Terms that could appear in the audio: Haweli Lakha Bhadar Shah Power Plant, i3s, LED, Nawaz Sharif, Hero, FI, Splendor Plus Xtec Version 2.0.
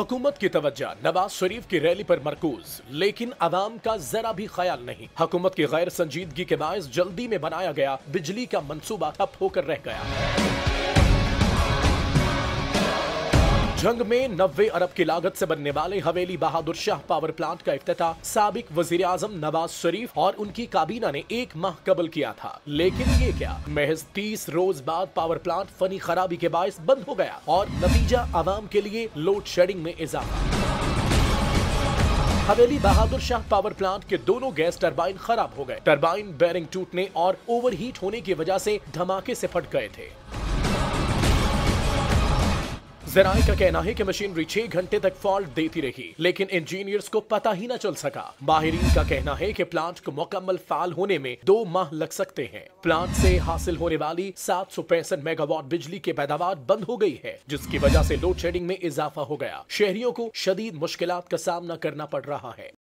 हुकूमत की तवज्जो नवाज शरीफ की रैली पर मरकूज, लेकिन आवाम का जरा भी ख्याल नहीं। हुकूमत की गैर संजीदगी के बायस जल्दी में बनाया गया बिजली का मंसूबा ठप होकर रह गया। जंग में 90 अरब की लागत से बनने वाले हवेली बहादुर शाह पावर प्लांट का इफ्तिताह साबिक वजीर आजम नवाज शरीफ और उनकी काबीना ने एक माह कबल किया था, लेकिन ये क्या, महज 30 रोज बाद पावर प्लांट फनी खराबी के बायस बंद हो गया और नतीजा आवाम के लिए लोड शेडिंग में इजाफा। हवेली बहादुर शाह पावर प्लांट के दोनों गैस टरबाइन खराब हो गए। टरबाइन बेरिंग टूटने और ओवरहीट होने की वजह से धमाके से फट गए थे। जराए का कहना है कि मशीनरी 6 घंटे तक फॉल्ट देती रही, लेकिन इंजीनियर्स को पता ही न चल सका। माहिरीन का कहना है कि प्लांट को मुकम्मल फाल होने में 2 माह लग सकते हैं। प्लांट से हासिल होने वाली 765 मेगावाट बिजली के पैदावार बंद हो गई है, जिसकी वजह से लोड शेडिंग में इजाफा हो गया। शहरियों को शदीद मुश्किलात का सामना करना पड़ रहा है।